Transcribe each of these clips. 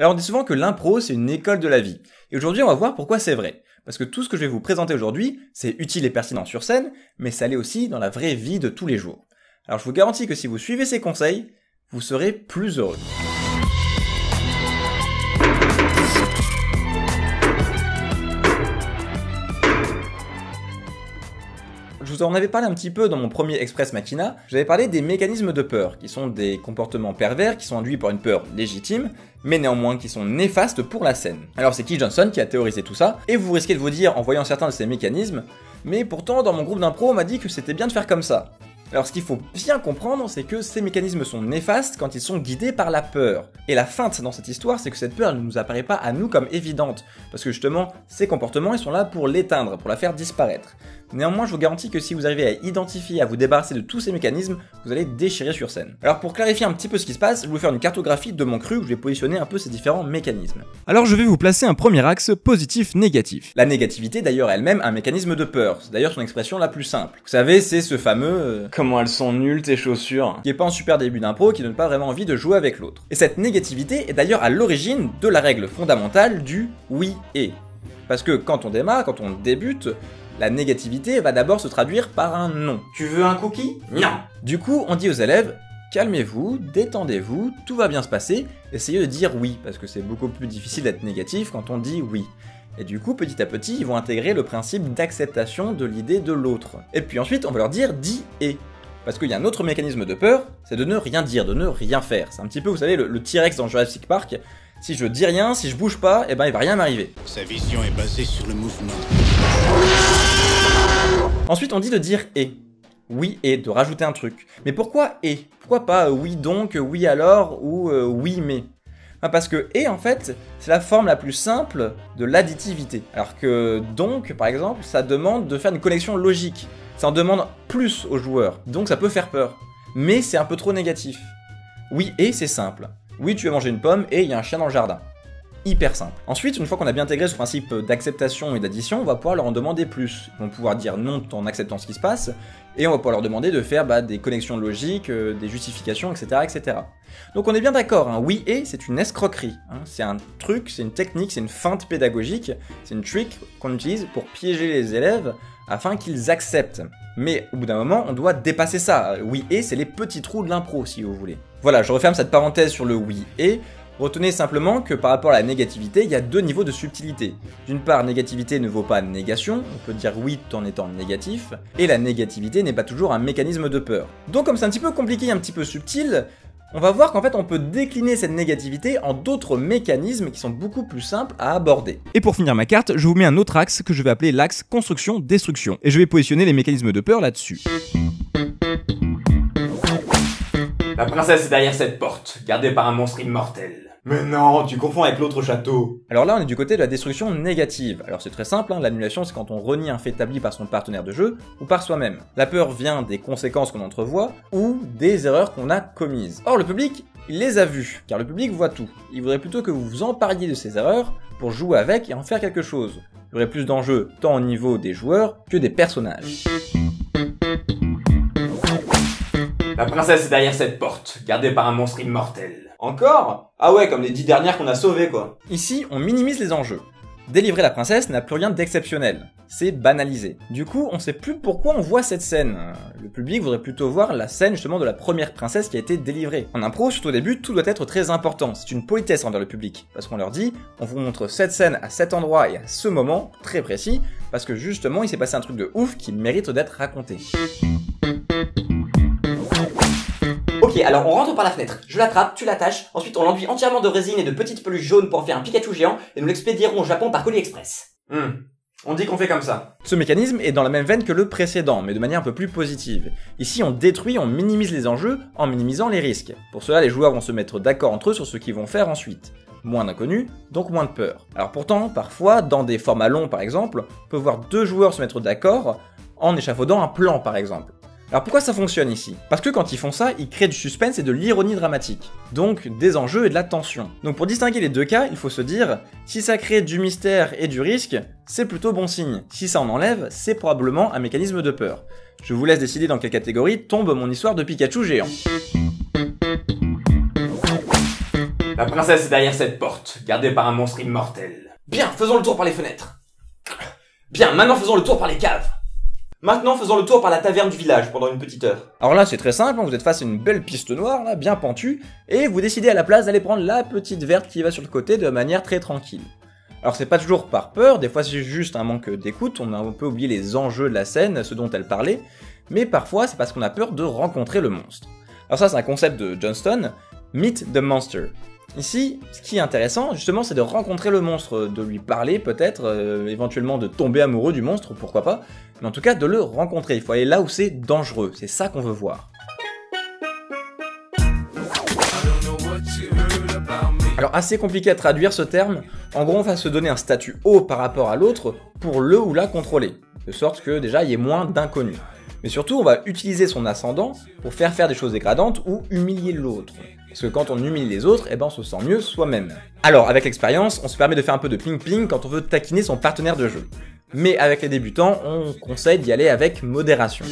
Alors on dit souvent que l'impro, c'est une école de la vie. Et aujourd'hui, on va voir pourquoi c'est vrai. Parce que tout ce que je vais vous présenter aujourd'hui, c'est utile et pertinent sur scène, mais ça l'est aussi dans la vraie vie de tous les jours. Alors je vous garantis que si vous suivez ces conseils, vous serez plus heureux. Je vous en avais parlé un petit peu dans mon premier Express Machina, j'avais parlé des mécanismes de peur, qui sont des comportements pervers, qui sont induits par une peur légitime, mais néanmoins qui sont néfastes pour la scène. Alors c'est Keith Johnstone qui a théorisé tout ça, et vous risquez de vous dire en voyant certains de ces mécanismes, mais pourtant dans mon groupe d'impro on m'a dit que c'était bien de faire comme ça. Alors ce qu'il faut bien comprendre, c'est que ces mécanismes sont néfastes quand ils sont guidés par la peur. Et la feinte dans cette histoire, c'est que cette peur ne nous apparaît pas à nous comme évidente, parce que justement, ces comportements, ils sont là pour l'éteindre, pour la faire disparaître. Néanmoins, je vous garantis que si vous arrivez à identifier, à vous débarrasser de tous ces mécanismes, vous allez déchirer sur scène. Alors pour clarifier un petit peu ce qui se passe, je vais vous faire une cartographie de mon cru où je vais positionner un peu ces différents mécanismes. Alors je vais vous placer un premier axe positif-négatif. La négativité d'ailleurs elle-même un mécanisme de peur, c'est d'ailleurs son expression la plus simple. Vous savez, c'est ce fameux... Comment elles sont nulles tes chaussures, qui est pas un super début d'impro, qui donne pas vraiment envie de jouer avec l'autre. Et cette négativité est d'ailleurs à l'origine de la règle fondamentale du oui et. Parce que quand on démarre, quand on débute, la négativité va d'abord se traduire par un non. Tu veux un cookie? Non. Du coup, on dit aux élèves, calmez-vous, détendez-vous, tout va bien se passer, essayez de dire oui, parce que c'est beaucoup plus difficile d'être négatif quand on dit oui. Et du coup, petit à petit, ils vont intégrer le principe d'acceptation de l'idée de l'autre. Et puis ensuite, on va leur dire « dis et ». Parce qu'il y a un autre mécanisme de peur, c'est de ne rien dire, de ne rien faire. C'est un petit peu, vous savez, le T-Rex dans Jurassic Park. Si je dis rien, si je bouge pas, eh ben il va rien m'arriver. Sa vision est basée sur le mouvement. Ensuite, on dit de dire « et ». Oui et, de rajouter un truc. Mais pourquoi « et » ? Pourquoi pas « oui donc », « oui alors » ou « oui mais ». Parce que « et » en fait, c'est la forme la plus simple de l'additivité. Alors que « donc », par exemple, ça demande de faire une connexion logique. Ça en demande plus aux joueurs, donc ça peut faire peur. Mais c'est un peu trop négatif. Oui « et », c'est simple. Oui, tu veux manger une pomme et il y a un chien dans le jardin. Hyper simple. Ensuite, une fois qu'on a bien intégré ce principe d'acceptation et d'addition, on va pouvoir leur en demander plus. Ils vont pouvoir dire non tout en acceptant ce qui se passe, et on va pouvoir leur demander de faire des connexions logiques, des justifications, etc., etc. Donc on est bien d'accord, hein, oui et c'est une escroquerie. Hein, c'est un truc, c'est une technique, c'est une feinte pédagogique, c'est une trick qu'on utilise pour piéger les élèves afin qu'ils acceptent. Mais au bout d'un moment, on doit dépasser ça. Oui et c'est les petits trous de l'impro, si vous voulez. Voilà, je referme cette parenthèse sur le oui et. Retenez simplement que par rapport à la négativité, il y a deux niveaux de subtilité. D'une part, négativité ne vaut pas négation, on peut dire oui tout en étant négatif, et la négativité n'est pas toujours un mécanisme de peur. Donc comme c'est un petit peu compliqué, un petit peu subtil, on va voir qu'en fait on peut décliner cette négativité en d'autres mécanismes qui sont beaucoup plus simples à aborder. Et pour finir ma carte, je vous mets un autre axe que je vais appeler l'axe construction-destruction, et je vais positionner les mécanismes de peur là-dessus. La princesse est derrière cette porte, gardée par un monstre immortel. Mais non, tu confonds avec l'autre château. Alors là, on est du côté de la destruction négative. Alors c'est très simple, hein, l'annulation c'est quand on renie un fait établi par son partenaire de jeu ou par soi-même. La peur vient des conséquences qu'on entrevoit ou des erreurs qu'on a commises. Or le public, il les a vues, car le public voit tout. Il voudrait plutôt que vous vous empariez de ces erreurs pour jouer avec et en faire quelque chose. Il y aurait plus d'enjeux tant au niveau des joueurs que des personnages. La princesse est derrière cette porte, gardée par un monstre immortel. Encore? Ah ouais, comme les 10 dernières qu'on a sauvées quoi. Ici, on minimise les enjeux. Délivrer la princesse n'a plus rien d'exceptionnel. C'est banalisé. Du coup, on sait plus pourquoi on voit cette scène. Le public voudrait plutôt voir la scène justement de la première princesse qui a été délivrée. En impro, surtout au début, tout doit être très important. C'est une politesse envers le public. Parce qu'on leur dit, on vous montre cette scène à cet endroit et à ce moment, très précis, parce que justement, il s'est passé un truc de ouf qui mérite d'être raconté. Ok, alors on rentre par la fenêtre, je l'attrape, tu l'attaches, ensuite on l'enduit entièrement de résine et de petites peluches jaunes pour en faire un Pikachu géant, et nous l'expédierons au Japon par colis express. On dit qu'on fait comme ça. Ce mécanisme est dans la même veine que le précédent, mais de manière un peu plus positive. Ici on détruit, on minimise les enjeux en minimisant les risques. Pour cela, les joueurs vont se mettre d'accord entre eux sur ce qu'ils vont faire ensuite. Moins d'inconnus, donc moins de peur. Alors pourtant, parfois, dans des formats longs par exemple, on peut voir deux joueurs se mettre d'accord en échafaudant un plan par exemple. Alors pourquoi ça fonctionne ici? Parce que quand ils font ça, ils créent du suspense et de l'ironie dramatique. Donc des enjeux et de la tension. Donc pour distinguer les deux cas, il faut se dire, si ça crée du mystère et du risque, c'est plutôt bon signe. Si ça en enlève, c'est probablement un mécanisme de peur. Je vous laisse décider dans quelle catégorie tombe mon histoire de Pikachu géant. La princesse est derrière cette porte, gardée par un monstre immortel. Bien, faisons le tour par les fenêtres. Bien, maintenant faisons le tour par les caves. Maintenant faisons le tour par la taverne du village pendant une petite heure. Alors là c'est très simple, vous êtes face à une belle piste noire, là, bien pentue, et vous décidez à la place d'aller prendre la petite verte qui va sur le côté de manière très tranquille. Alors c'est pas toujours par peur, des fois c'est juste un manque d'écoute, on a un peu oublié les enjeux de la scène, ce dont elle parlait, mais parfois c'est parce qu'on a peur de rencontrer le monstre. Alors ça c'est un concept de Johnstone, Meet the Monster. Ici, ce qui est intéressant, justement, c'est de rencontrer le monstre, de lui parler peut-être, éventuellement de tomber amoureux du monstre, pourquoi pas, mais en tout cas de le rencontrer, il faut aller là où c'est dangereux, c'est ça qu'on veut voir. Alors assez compliqué à traduire ce terme, en gros on va se donner un statut haut par rapport à l'autre pour le ou la contrôler, de sorte que déjà il y ait moins d'inconnus. Mais surtout on va utiliser son ascendant pour faire des choses dégradantes ou humilier l'autre. Parce que quand on humilie les autres, eh ben on se sent mieux soi-même. Alors avec l'expérience, on se permet de faire un peu de ping-ping quand on veut taquiner son partenaire de jeu. Mais avec les débutants, on conseille d'y aller avec modération.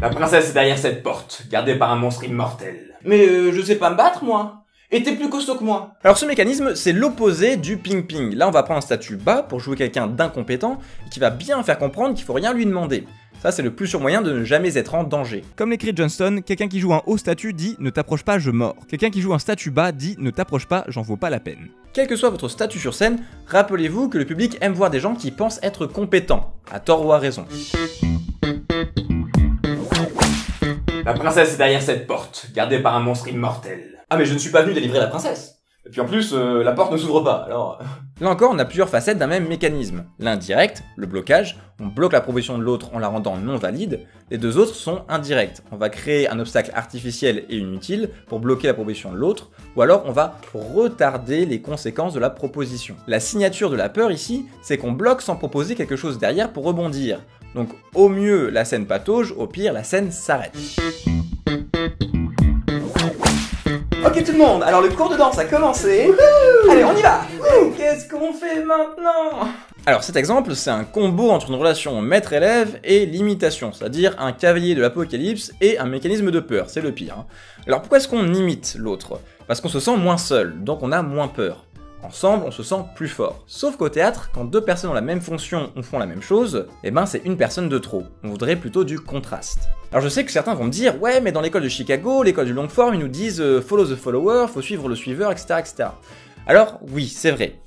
La princesse est derrière cette porte, gardée par un monstre immortel. Mais je sais pas me battre moi. Et t'es plus costaud que moi. Alors ce mécanisme, c'est l'opposé du ping-ping. Là, on va prendre un statut bas pour jouer quelqu'un d'incompétent qui va bien faire comprendre qu'il faut rien lui demander. Ça, c'est le plus sûr moyen de ne jamais être en danger. Comme l'écrit Johnstone, quelqu'un qui joue un haut statut dit « ne t'approche pas, je mords ». Quelqu'un qui joue un statut bas dit « ne t'approche pas, j'en vaux pas la peine ». Quel que soit votre statut sur scène, rappelez-vous que le public aime voir des gens qui pensent être compétents, à tort ou à raison. La princesse est derrière cette porte, gardée par un monstre immortel. Ah mais je ne suis pas venu délivrer la princesse. Et puis en plus, la porte ne s'ouvre pas, alors... Là encore, on a plusieurs facettes d'un même mécanisme. L'indirect, le blocage, on bloque la proposition de l'autre en la rendant non valide. Les deux autres sont indirects. On va créer un obstacle artificiel et inutile pour bloquer la proposition de l'autre, ou alors on va retarder les conséquences de la proposition. La signature de la peur ici, c'est qu'on bloque sans proposer quelque chose derrière pour rebondir. Donc au mieux, la scène patauge, au pire, la scène s'arrête. Ok tout le monde, alors le cours de danse a commencé. Wouhou! Allez, on y va. Qu'est-ce qu'on fait maintenant? Alors cet exemple, c'est un combo entre une relation maître-élève et l'imitation, c'est-à-dire un cavalier de l'apocalypse et un mécanisme de peur, c'est le pire. Alors pourquoi est-ce qu'on imite l'autre? Parce qu'on se sent moins seul, donc on a moins peur. Ensemble, on se sent plus fort. Sauf qu'au théâtre, quand deux personnes ont la même fonction ou font la même chose, eh ben c'est une personne de trop. On voudrait plutôt du contraste. Alors je sais que certains vont me dire « Ouais, mais dans l'école de Chicago, l'école du long form, ils nous disent « Follow the follower »,« Faut suivre le suiveur », etc. etc. » Alors oui, c'est vrai.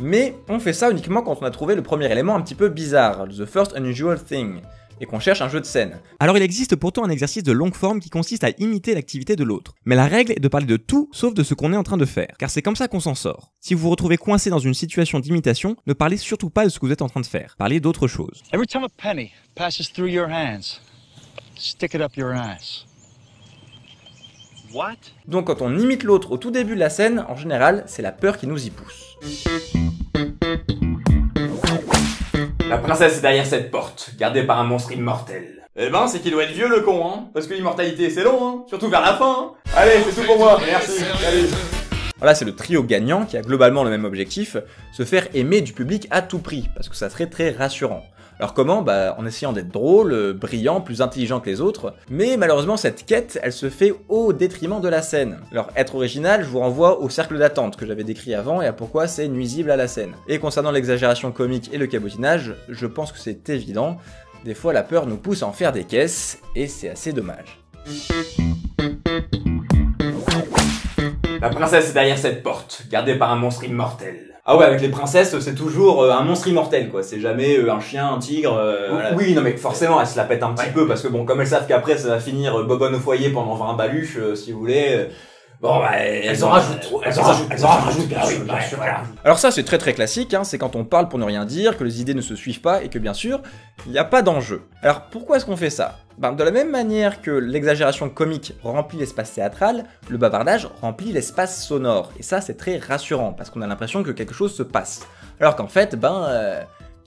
Mais on fait ça uniquement quand on a trouvé le premier élément un petit peu bizarre, « The first unusual thing ». Et qu'on cherche un jeu de scène. Alors il existe pourtant un exercice de longue forme qui consiste à imiter l'activité de l'autre. Mais la règle est de parler de tout sauf de ce qu'on est en train de faire, car c'est comme ça qu'on s'en sort. Si vous vous retrouvez coincé dans une situation d'imitation, ne parlez surtout pas de ce que vous êtes en train de faire, parlez d'autre chose. Every time a penny passes through your hands, stick it up your ass. What? Donc quand on imite l'autre au tout début de la scène, en général, c'est la peur qui nous y pousse. La princesse est derrière cette porte, gardée par un monstre immortel. Eh ben, c'est qu'il doit être vieux le con, hein. Parce que l'immortalité, c'est long, hein. Surtout vers la fin, hein. Allez, c'est tout pour moi. Merci. Allez. Voilà, c'est le trio gagnant qui a globalement le même objectif, se faire aimer du public à tout prix, parce que ça serait très rassurant. Alors comment? Bah, en essayant d'être drôle, brillant, plus intelligent que les autres, mais malheureusement cette quête, elle se fait au détriment de la scène. Alors être original, je vous renvoie au cercle d'attente que j'avais décrit avant et à pourquoi c'est nuisible à la scène. Et concernant l'exagération comique et le cabotinage, je pense que c'est évident, des fois la peur nous pousse à en faire des caisses, et c'est assez dommage. La princesse est derrière cette porte, gardée par un monstre immortel. Ah ouais, avec les princesses, c'est toujours un monstre immortel, quoi. C'est jamais un chien, un tigre... voilà. Oui, non mais forcément, elles se la pètent un petit peu, parce que bon, comme elles savent qu'après, ça va finir bobonne au foyer pendant 20 baluches, si vous voulez... Bon, bah, elles en rajoutent. Elles en rajoutent, bien sûr. Voilà. Alors ça, c'est très très classique, hein. C'est quand on parle pour ne rien dire, que les idées ne se suivent pas, et que bien sûr, il n'y a pas d'enjeu. Alors, pourquoi est-ce qu'on fait ça? Ben, de la même manière que l'exagération comique remplit l'espace théâtral, le bavardage remplit l'espace sonore. Et ça, c'est très rassurant, parce qu'on a l'impression que quelque chose se passe. Alors qu'en fait, ben...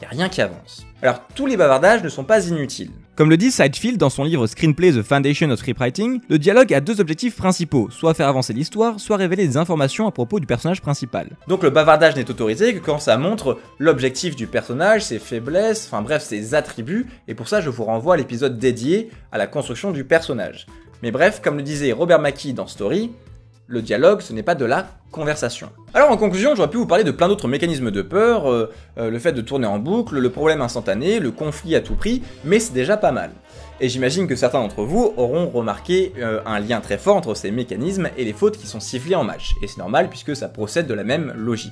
y a rien qui avance. Alors tous les bavardages ne sont pas inutiles. Comme le dit Syd Field dans son livre Screenplay The Foundation of Scriptwriting, le dialogue a deux objectifs principaux, soit faire avancer l'histoire, soit révéler des informations à propos du personnage principal. Donc le bavardage n'est autorisé que quand ça montre l'objectif du personnage, ses faiblesses, enfin bref ses attributs, et pour ça je vous renvoie à l'épisode dédié à la construction du personnage. Mais bref, comme le disait Robert McKee dans Story, le dialogue, ce n'est pas de la conversation. Alors en conclusion, j'aurais pu vous parler de plein d'autres mécanismes de peur, le fait de tourner en boucle, le problème instantané, le conflit à tout prix, mais c'est déjà pas mal. Et j'imagine que certains d'entre vous auront remarqué un lien très fort entre ces mécanismes et les fautes qui sont sifflées en match, et c'est normal puisque ça procède de la même logique.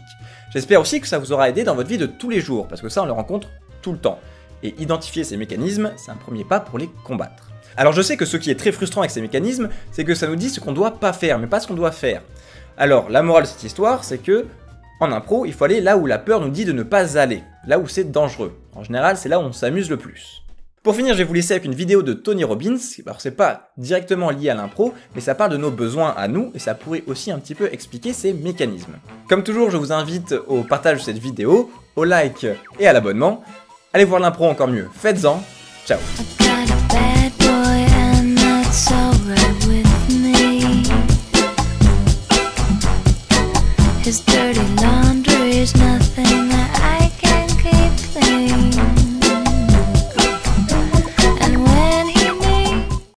J'espère aussi que ça vous aura aidé dans votre vie de tous les jours, parce que ça on le rencontre tout le temps. Et identifier ces mécanismes, c'est un premier pas pour les combattre. Alors je sais que ce qui est très frustrant avec ces mécanismes, c'est que ça nous dit ce qu'on doit pas faire, mais pas ce qu'on doit faire. Alors la morale de cette histoire, c'est que, en impro, il faut aller là où la peur nous dit de ne pas aller, là où c'est dangereux. En général, c'est là où on s'amuse le plus. Pour finir, je vais vous laisser avec une vidéo de Tony Robbins. Alors c'est pas directement lié à l'impro, mais ça parle de nos besoins à nous, et ça pourrait aussi un petit peu expliquer ces mécanismes. Comme toujours, je vous invite au partage de cette vidéo, au like et à l'abonnement. Allez voir l'impro encore mieux, faites-en, ciao. His dirty laundry is not